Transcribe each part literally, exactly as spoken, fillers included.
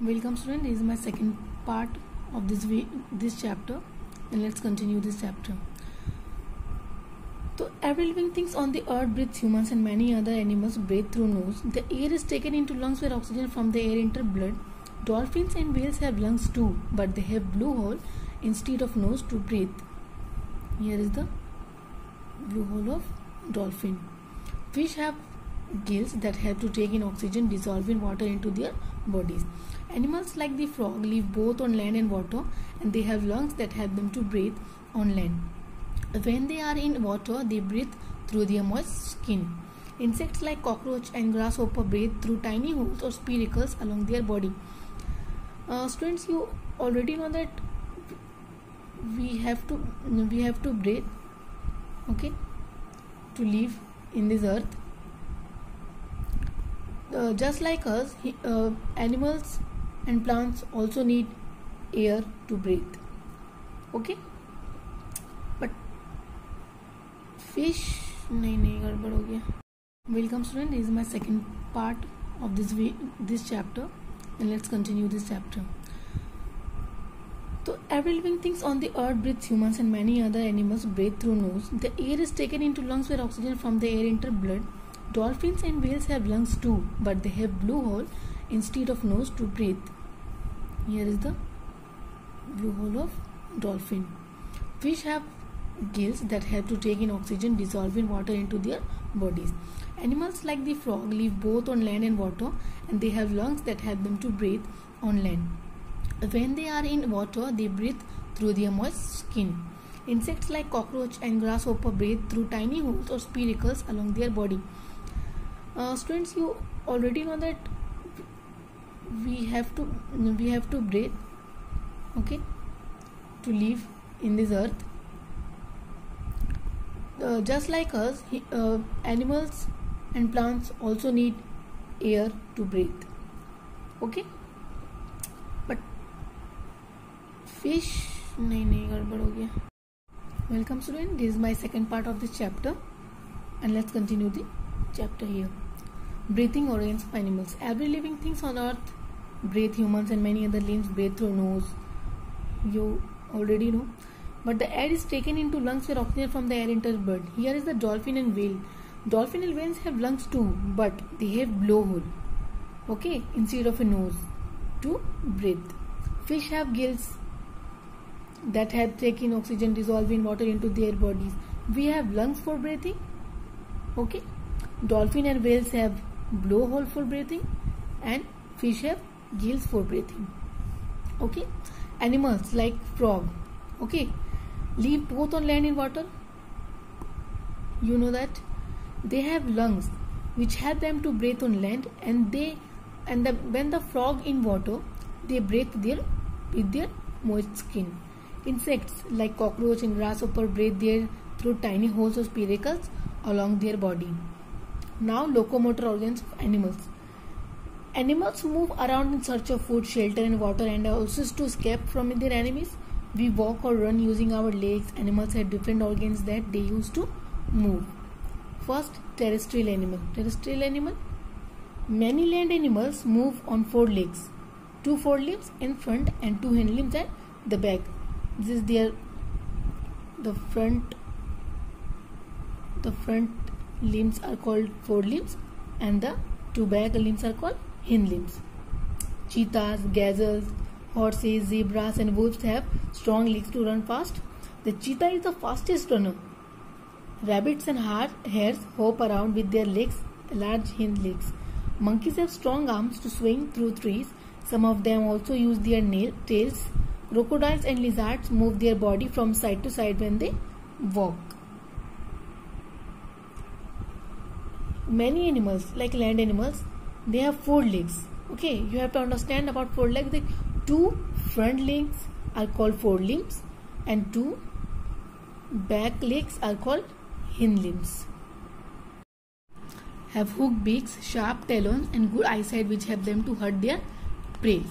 Welcome student, this is my second part of this this chapter, and let's continue this chapter. So every living thing on the earth breathes. Humans and many other animals breathe through nose. The air is taken into lungs where oxygen from the air enters blood. Dolphins and whales have lungs too, but they have blue hole instead of nose to breathe. Here is the blue hole of dolphin. Fish have gills that help to take in oxygen, dissolving water into their bodies. Animals like the frog live both on land and water, and they have lungs that help them to breathe on land. When they are in water, they breathe through their moist skin. Insects like cockroach and grasshopper breathe through tiny holes or spiracles along their body. Uh, students, you already know that we have to we have to breathe, okay, to live in this earth. Uh, just like us, he, uh, animals and plants also need air to breathe, okay, but fish nahi nahi gadbad ho gaya. Welcome student, this is my second part of this this chapter, and let's continue this chapter. So every living thing on the earth breathes. Humans and many other animals breathe through nose. The air is taken into lungs where oxygen from the air enters blood. Dolphins and whales have lungs too, but they have blue hole instead of nose to breathe. Here is the blue hole of dolphin. Fish have gills that help to take in oxygen, dissolving water into their bodies. Animals like the frog live both on land and water, and they have lungs that help them to breathe on land. When they are in water, they breathe through their moist skin. Insects like cockroach and grasshopper breathe through tiny holes or spiracles along their body. Uh, students, you already know that we have to we have to breathe, okay, to live in this earth. Uh, just like us, he, uh, animals and plants also need air to breathe, okay, but fish nahi nahi gadbad ho gaya. Welcome student, this is my second part of this chapter, and let's continue the chapter here. Breathing organs of animals. Every living things on earth breathe. Humans and many other limbs breathe through nose. You already know. But the air is taken into lungs where oxygen from the air enters blood. Here is the dolphin and whale. Dolphin and whales have lungs too, but they have blowhole, okay, instead of a nose to breathe. Fish have gills that help take in oxygen, dissolving water into their bodies. We have lungs for breathing, okay. Dolphin and whales have blowhole for breathing, and fish have gills for breathing, okay. Animals like frog, okay, live both on land and water. You know that they have lungs which help them to breathe on land, and they and the, when the frog in water, they breathe their with their moist skin. Insects like cockroach and grasshopper breathe their through tiny holes or spiracles along their body. Now, locomotor organs of animals. Animals move around in search of food, shelter, and water, and are also to escape from their enemies. We walk or run using our legs. Animals have different organs that they use to move. First, terrestrial animal. Terrestrial animal. Many land animals move on four legs, two forelimbs in front and two hind limbs at the back. This is their the front. The front limbs are called forelimbs, and the two back limbs are called hind limbs. Cheetahs, gazelles, horses, zebras, and wolves have strong legs to run fast. The cheetah is the fastest runner. Rabbits and hares hop around with their legs, large hind legs. Monkeys have strong arms to swing through trees. Some of them also use their nail tails. Crocodiles and lizards move their body from side to side when they walk. Many animals, like land animals, they have four legs, okay. You have to understand about four legs. The two front legs are called forelimbs, and two back legs are called hind limbs. Have hooked beaks, sharp talons, and good eyesight, which help them to hurt their prey.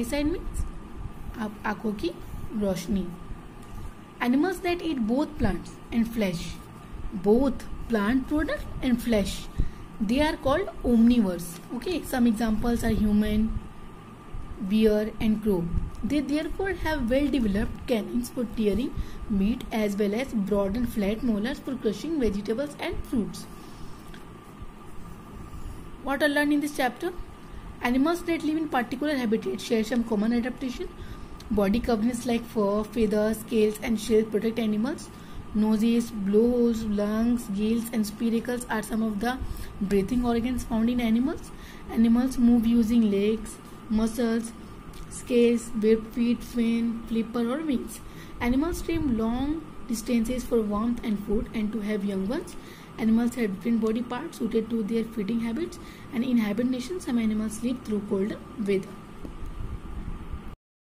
Eyesight means आंखों की रोशनी. Animals that eat both plants and flesh, both plant product and flesh, they are called omnivores, okay. Some examples are human, bear and crow. They therefore have well developed canines for tearing meat as well as broad and flat molars for crushing vegetables and fruits. What are learned in this chapter? Animals that live in particular habitats share some common adaptation. Body coverings like fur, feathers, scales and shells protect animals. Noses, blows, lungs, gills and spiracles are some of the breathing organs found in animals. Animals move using legs, muscles, scales, webbed feet, fin, flipper or wings. Animals swim long distances for warmth and food and to have young ones. Animals have different body parts suited to their feeding habits and in hibernation some animals sleep through colder weather.